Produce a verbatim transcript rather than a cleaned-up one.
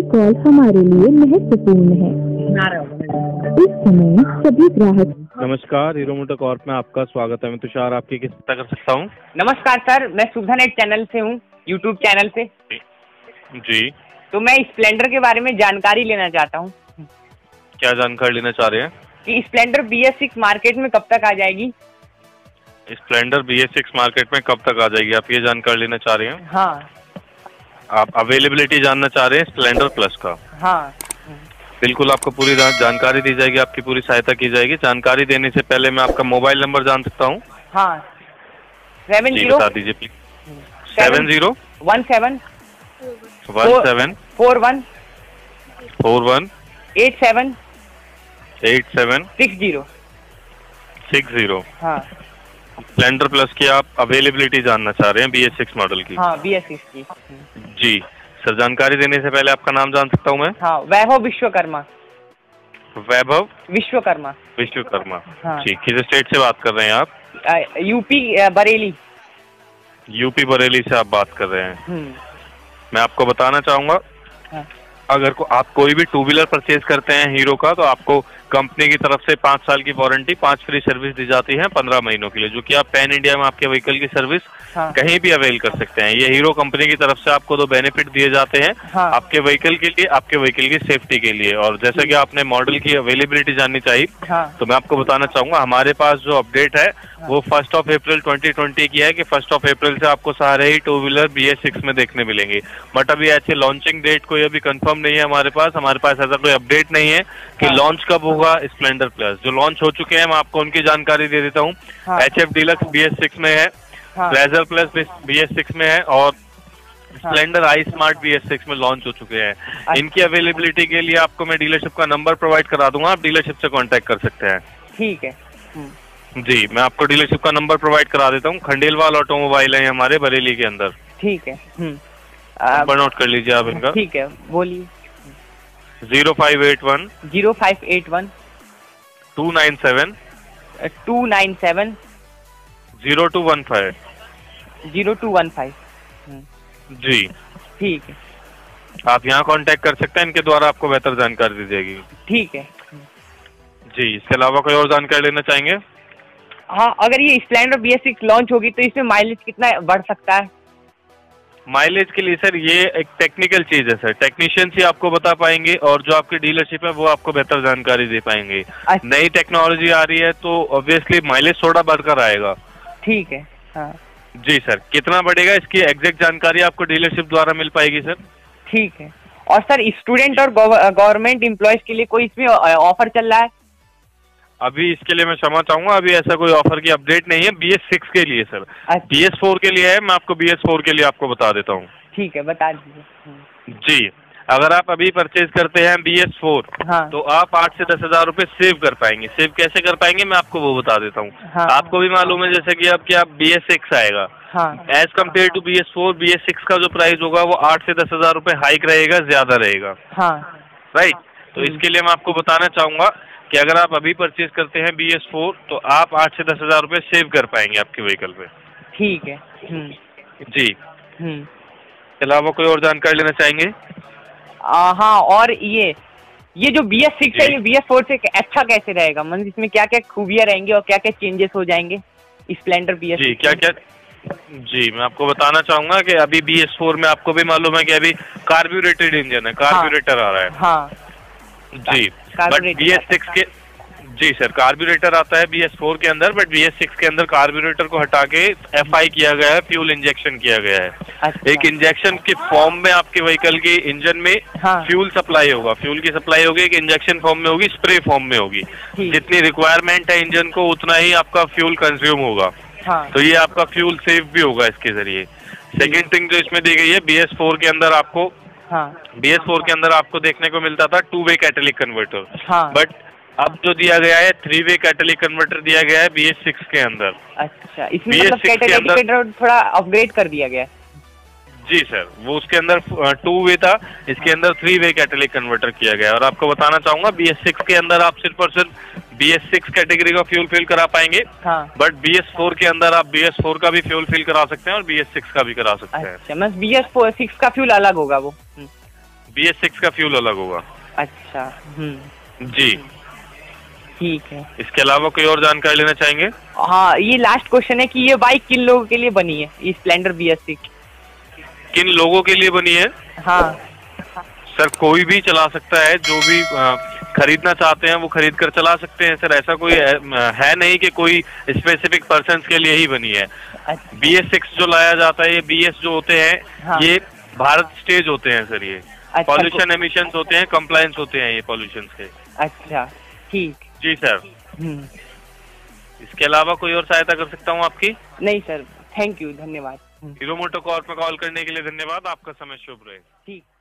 आपकी कॉल हमारे लिए महत्वपूर्ण है। इस समय सभी ग्राहक। नमस्कार, हीरो मोटोकॉर्प में आपका स्वागत है। मैं तुषार, आपकी किस सहायता कर सकता हूँ? नमस्कार सर, मैं सुविधा नेट चैनल से हूँ, यूट्यूब चैनल से। जी, तो मैं स्प्लेंडर के बारे में जानकारी लेना चाहता हूँ। क्या जानकारी लेना चाह रहे हैं? कि Splendor B S six market में कब तक आ जाएगी? Splendor B S six market में कब तक आ जाएगी, आप ये जानकारी लेना चाह रहे हैं? हाँ। आप अवेलेबिलिटी जानना चाह रहे हैं स्प्लेंडर प्लस का? हाँ, बिल्कुल, आपको पूरी जानकारी दी जाएगी, आपकी पूरी सहायता की जाएगी। जानकारी देने से पहले मैं आपका मोबाइल नंबर जान सकता हूँ? हाँ, सेवन जीरो बता दीजिए please. Seven zero one seven one seven four one four one eight seven eight seven six zero six zero. हाँ, स्प्लेंडर प्लस की आप अवेलेबिलिटी जानना चाह रहे हैं बी एस सिक्स मॉडल की? हाँ, बी एस सिक्स की। जी सर, जानकारी देने से पहले आपका नाम जान सकता हूँ मैं? हाँ, वैभव विश्वकर्मा। वैभव विश्वकर्मा विश्वकर्मा हाँ। जी, किस स्टेट से बात कर रहे हैं आप? आ, यूपी बरेली। यूपी बरेली से आप बात कर रहे हैं। मैं आपको बताना चाहूँगा, हाँ। अगर को, आप कोई भी टू व्हीलर परचेज करते हैं हीरो का, तो आपको कंपनी की तरफ से पाँच साल की वारंटी, पाँच फ्री सर्विस दी जाती है पंद्रह महीनों के लिए, जो कि आप पैन इंडिया में आपके व्हीकल की सर्विस हाँ। कहीं भी अवेल कर सकते हैं। ये हीरो कंपनी की तरफ से आपको दो बेनिफिट दिए जाते हैं, हाँ। आपके व्हीकल के लिए, आपके व्हीकल की सेफ्टी के लिए। और जैसा कि आपने मॉडल की अवेलेबिलिटी जाननी चाहिए, हाँ। तो मैं आपको बताना चाहूँगा, हमारे पास जो अपडेट है वो first of April twenty twenty की है कि फर्स्ट ऑफ अप्रैल से आपको सारे ही two wheeler B S six में देखने मिलेंगे। बट अभी ऐसे लॉन्चिंग डेट कोई अभी कंफर्म नहीं है हमारे पास। हमारे पास ऐसा कोई अपडेट नहीं है कि लॉन्च कब होगा स्प्लेंडर प्लस। जो लॉन्च हो चुके हैं मैं आपको उनकी जानकारी दे देता हूँ। HF Deluxe B S six में है, Pleasure plus B S six में है, और Splendor i Smart B S six में लॉन्च हो चुके हैं। इनकी अवेलेबिलिटी के लिए आपको मैं डीलरशिप का नंबर प्रोवाइड करा दूंगा, आप डीलरशिप से कांटेक्ट कर सकते हैं। ठीक है जी, मैं आपको डीलरशिप का नंबर प्रोवाइड करा देता हूँ। खंडेलवाल ऑटोमोबाइल है हमारे बरेली के अंदर। ठीक है, नंबर नोट कर लीजिए आप इनका। ठीक है, बोलिए। Zero five eight one zero five eight one two nine seven two nine seven zero two one five zero two one five जी, ठीक है, आप यहाँ कांटेक्ट कर सकते हैं। इनके द्वारा आपको बेहतर जानकारी दी जाएगी। ठीक है जी, इसके अलावा कोई और जानकारी लेना चाहेंगे? हाँ, अगर ये Splendor B S six launch होगी तो इसमें माइलेज कितना बढ़ सकता है? माइलेज के लिए सर ये एक टेक्निकल चीज है सर, टेक्नीशियंस ही आपको बता पाएंगे, और जो आपकी डीलरशिप है वो आपको बेहतर जानकारी दे पाएंगे। नई टेक्नोलॉजी आ रही है तो ऑब्वियसली माइलेज थोड़ा बढ़कर आएगा। ठीक है, हाँ। जी सर, कितना बढ़ेगा इसकी एग्जैक्ट जानकारी आपको डीलरशिप द्वारा मिल पाएगी सर। ठीक है, और सर स्टूडेंट और गवर्नमेंट एम्प्लॉयज के लिए कोई इसमें ऑफर चल रहा है अभी? इसके लिए मैं क्षमा चाहूंगा, अभी ऐसा कोई ऑफर की अपडेट नहीं है बी एस सिक्स के लिए सर। अच्छा। बी एस फोर के लिए है, मैं आपको बी एस फोर के लिए आपको बता देता हूँ। ठीक है, बता दीजिए जी। अगर आप अभी परचेज करते हैं बी एस फोर, हाँ। तो आप आठ से दस हजार रुपये सेव कर पाएंगे। सेव कैसे कर पाएंगे मैं आपको वो बता देता हूँ। हाँ। आपको भी मालूम है जैसे कि अब कि आप बी एस सिक्स आएगा as compared to B S four, B S six का जो प्राइस होगा वो आठ से दस हजार रुपये हाइक रहेगा, ज्यादा रहेगा, राइट। तो इसके लिए मैं आपको बताना चाहूंगा कि अगर आप अभी परचेज करते हैं बी एस फोर तो आप आठ से दस हजार रुपये सेव कर पाएंगे आपके व्हीकल पे। ठीक है जी, अलावा कोई और जानकारी लेना चाहेंगे? आ, हाँ, और ये ये जो बी एस सिक्स है ये बी एस फोर से अच्छा कैसे रहेगा, मतलब इसमें क्या क्या खूबियाँ रहेंगी और क्या क्या चेंजेस हो जाएंगे स्प्लेंडर बी एस सिक्स? जी, क्या क्या जी, मैं आपको बताना चाहूंगा कि अभी बी एस फोर में आपको भी मालूम है कि अभी कार्ब्यूरेटेड इंजन है, कार्ब्यूरेटर आ रहा है, हाँ जी। बट बी एस सिक्स के जी सर कार्ब्यूरेटर आता है बी एस फोर के अंदर, बट बी एस सिक्स के अंदर कार्ब्यूरेटर को हटा के एफ आई किया गया है, फ्यूल इंजेक्शन किया गया है। अच्छा। एक इंजेक्शन के फॉर्म में आपके व्हीकल के इंजन में, हाँ। फ्यूल सप्लाई होगा, फ्यूल की सप्लाई होगी, एक इंजेक्शन फॉर्म में होगी, स्प्रे फॉर्म में होगी। जितनी रिक्वायरमेंट है इंजन को उतना ही आपका फ्यूल कंज्यूम होगा, हाँ। तो ये आपका फ्यूल सेव भी होगा इसके जरिए। सेकेंड थिंग जो इसमें दी गई है बी एस फोर के अंदर आपको, हाँ। बी एस फोर के अंदर आपको देखने को मिलता था टू वे कैटेलिक कन्वर्टर, हाँ। बट अब जो दिया गया है थ्री वे कैटेलिक कन्वर्टर दिया गया है बी एस सिक्स के अंदर। अच्छा, इसमें मतलब कैटेलिक कन्वर्टर थोड़ा अपग्रेड कर दिया गया है। जी सर, वो उसके अंदर टू वे था, इसके अंदर थ्री वे कैटेलिक कन्वर्टर किया गया है। और आपको बताना चाहूंगा बी एस सिक्स के अंदर आप सिर्फ और सिर्फ बी एस सिक्स कैटेगरी का फ्यूल फिल करा पाएंगे, हाँ। बट बी एस फोर के अंदर आप बी एस फोर का भी फ्यूल फिल करा सकते हैं और बी एस सिक्स का भी करा सकते हैं। अच्छा, मतलब बी एस सिक्स का फ्यूल अलग होगा वो? बी एस सिक्स का फ्यूल अलग होगा। अच्छा जी ठीक है। इसके अलावा कोई और जानकारी लेना चाहेंगे? हाँ, ये लास्ट क्वेश्चन है कि ये बाइक किन लोगों के लिए बनी है, ये स्प्लेंडर बी एस सिक्स किन लोगों के लिए बनी है? हाँ सर, कोई भी चला सकता है, जो भी खरीदना चाहते हैं वो खरीद कर चला सकते हैं सर। ऐसा कोई है नहीं कि कोई स्पेसिफिक पर्सन के लिए ही बनी है। अच्छा। बी एस सिक्स जो लाया जाता है, ये बी एस जो होते हैं, हाँ। ये भारत स्टेज होते हैं सर, ये पॉल्यूशन एमिशंस होते हैं, कंप्लायंस होते हैं ये पॉल्यूशन के। अच्छा ठीक जी सर। इसके अलावा कोई और सहायता कर सकता हूँ आपकी? नहीं सर, थैंक यू, धन्यवाद। हीरो मोटोकॉर्प में कॉल करने के लिए धन्यवाद, आपका समय शुभ रहे। ठीक।